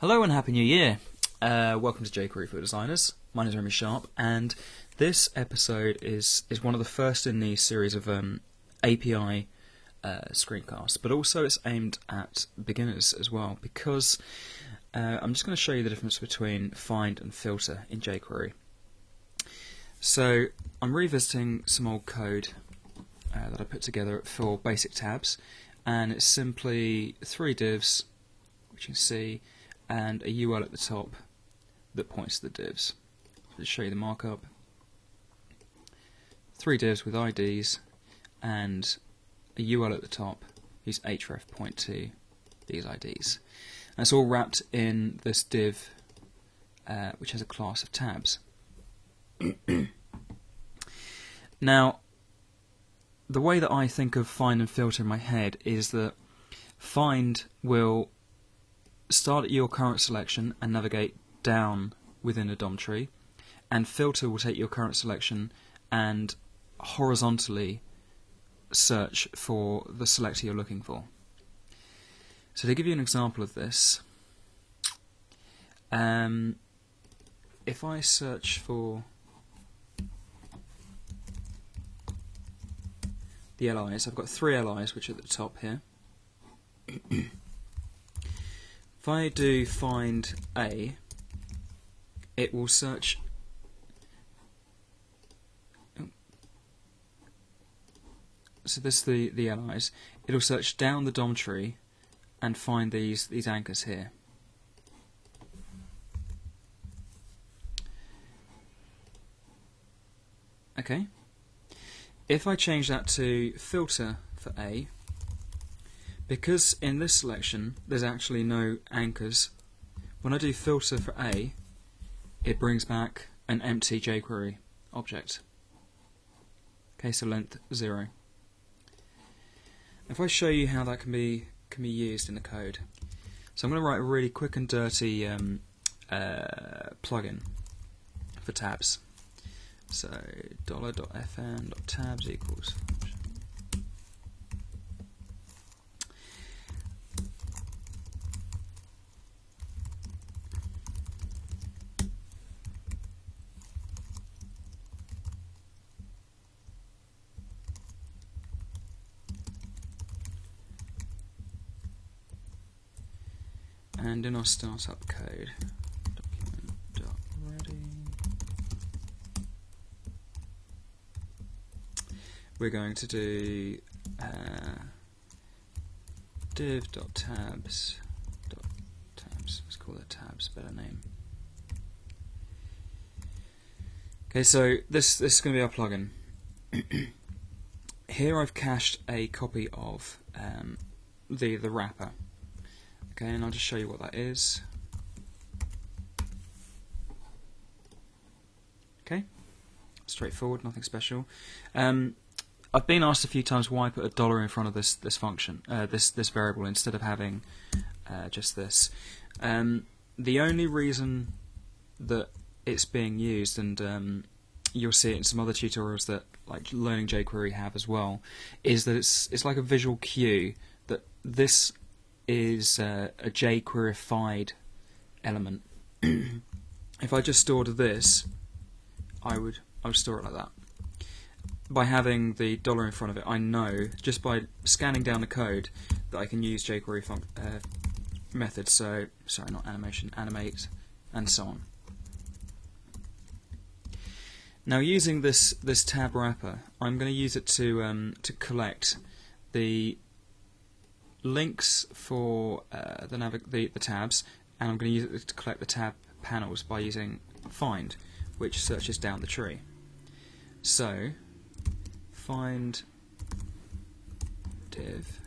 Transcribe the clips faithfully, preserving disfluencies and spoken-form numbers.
Hello and Happy New Year! Uh, welcome to jQuery for Designers. My name is Remy Sharp, and this episode is is one of the first in the series of um, A P I uh, screencasts, but also it's aimed at beginners as well, because uh, I'm just going to show you the difference between find and filter in jQuery. So I'm revisiting some old code uh, that I put together for basic tabs, and it's simply three divs, which you can see, and a U R L at the top that points to the divs. I'll just show you the markup. Three divs with I Ds and a U R L at the top whose href point to these I Ds. And it's all wrapped in this div uh, which has a class of tabs. Now, the way that I think of find and filter in my head is that find will start at your current selection and navigate down within a D O M tree, and filter will take your current selection and horizontally search for the selector you're looking for. So to give you an example of this, um, if I search for the L Is, I've got three L Is which are at the top here. If I do find A, it will search so this is the, the L Is. It'll search down the D O M tree and find these these anchors here. Okay. If I change that to filter for A, because in this selection there's actually no anchors, when I do filter for A, it brings back an empty jQuery object. Okay, so length zero. If I show you how that can be can be used in the code, so I'm going to write a really quick and dirty um, uh, plugin for tabs. So dollar dot f n dot tabs equals. And in our startup code, document.ready, we're going to do uh, div.tabs. Tabs. Let's call it tabs, better name. Okay, so this this is going to be our plugin. Here I've cached a copy of um, the the wrapper. Okay, and I'll just show you what that is. Okay, straightforward, nothing special. Um, I've been asked a few times why I put a dollar in front of this this function, uh, this this variable, instead of having uh, just this. Um, the only reason that it's being used, and um, you'll see it in some other tutorials that like learning jQuery have as well, is that it's it's like a visual cue that this is uh, a jQueryfied element. If I just stored this, I would I would store it like that. By having the dollar in front of it, I know just by scanning down the code that I can use jQuery func uh, methods. So sorry, not animation, animate, and so on. Now, using this this tab wrapper, I'm going to use it to um, to collect the links for uh, the, nav the, the tabs, and I'm going to use it to collect the tab panels by using find, which searches down the tree. So find div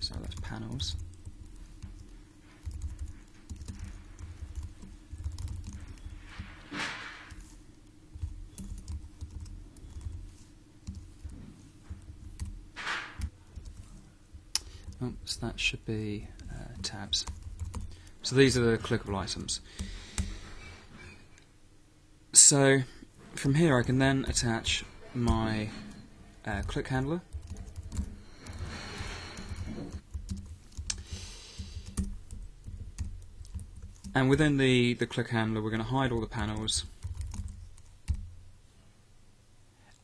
so that's panels. Oops, that should be uh, tabs. So these are the clickable items. So from here I can then attach my uh, click handler, And within the, the click handler, we're going to hide all the panels,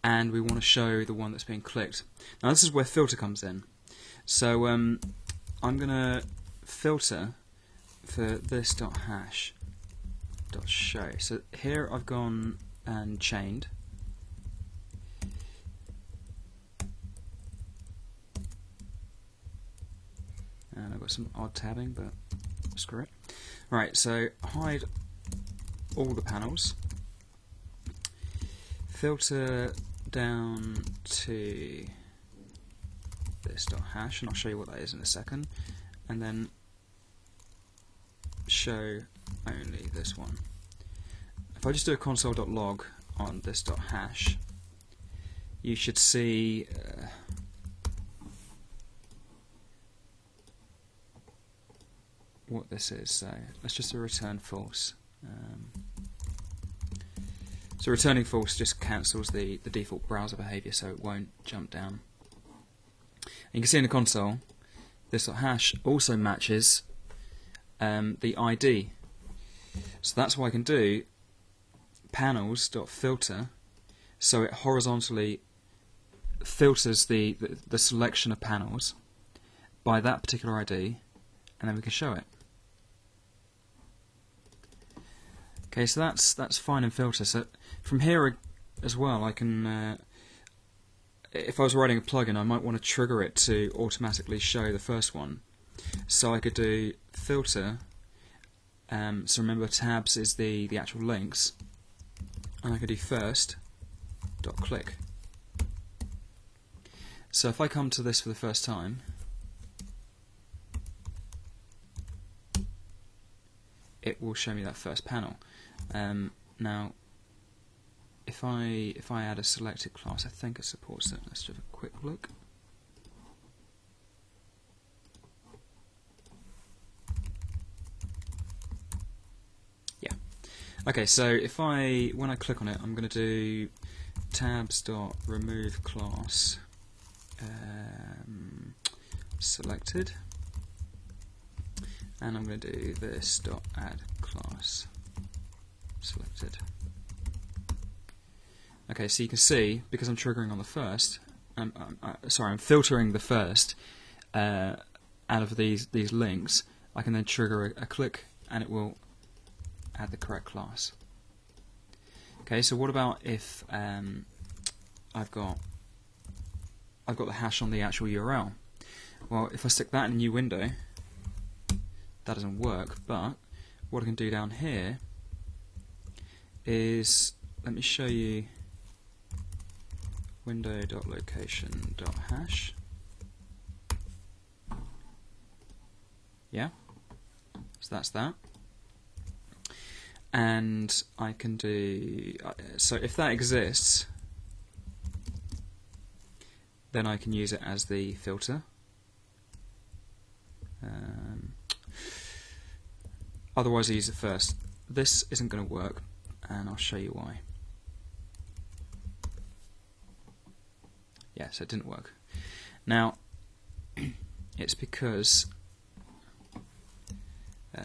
and we want to show the one that's being clicked. Now this is where filter comes in. So um, I'm going to filter for this dot hash dot show. So here I've gone and chained. And I've got some odd tabbing, but screw it. Alright, so hide all the panels, filter down to this dot hash, and I'll show you what that is in a second, and then show only this one. If I just do a console.log on this dot hash, you should see uh, what this is. So let's just return false. Um, so returning false just cancels the, the default browser behavior, so it won't jump down. And you can see in the console, this hash also matches um, the I D. So that's why I can do panels.filter, so it horizontally filters the, the, the selection of panels by that particular I D, and then we can show it. Okay, so that's that's fine in filter. So from here as well, I can, uh, if I was writing a plugin, I might want to trigger it to automatically show the first one. So I could do filter. Um, so remember, tabs is the the actual links, and I could do first dot click. So if I come to this for the first time, it will show me that first panel. Um, now, if I if I add a selected class, I think it supports it. Let's have a quick look. Yeah. Okay. So if I when I click on it, I'm going to do tabs dot remove class um, selected. And I'm going to do this dot add class selected. Okay, so you can see, because I'm triggering on the first, I'm, I'm, I'm sorry, I'm filtering the first uh, out of these these links. I can then trigger a, a click, and it will add the correct class. Okay, so what about if um, I've got I've got the hash on the actual U R L? Well, if I stick that in a new window, that doesn't work, but what I can do down here is, let me show you window.location.hash. Yeah, so that's that. And I can do, so if that exists, then I can use it as the filter. Um, Otherwise, I use it first. This isn't going to work, and I'll show you why. Yeah, so it didn't work. Now, it's because uh,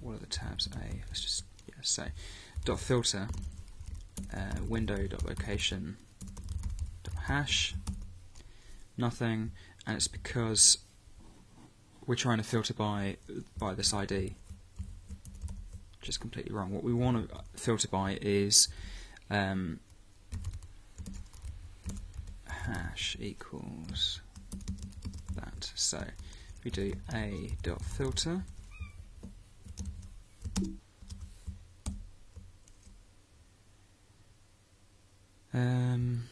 what are the tabs? A. Let's just yeah. So, dot filter, uh, window dot location dot hash. Nothing, and it's because we're trying to filter by by this I D. Is completely wrong. What we want to filter by is um, hash equals that. So we do a dot filter, um,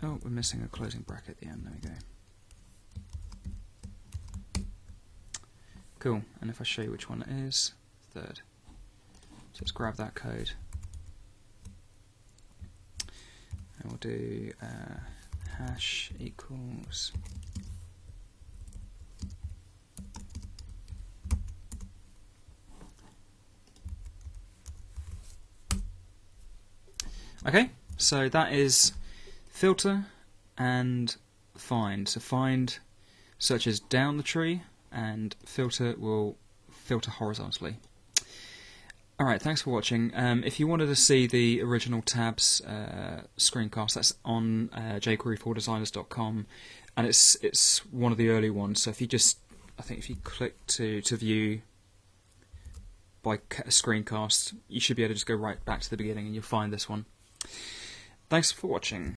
oh, we're missing a closing bracket at the end, there we go. Cool, and if I show you which one it is, third. So let's grab that code, and we'll do uh, hash equals okay. So that is filter and find. So find searches down the tree, and filter will filter horizontally. Alright, thanks for watching. Um, if you wanted to see the original tabs uh, screencast, that's on uh, j query for designers dot com, and it's it's one of the early ones. So if you just, I think if you click to, to view by screencast, you should be able to just go right back to the beginning and you'll find this one. Thanks for watching.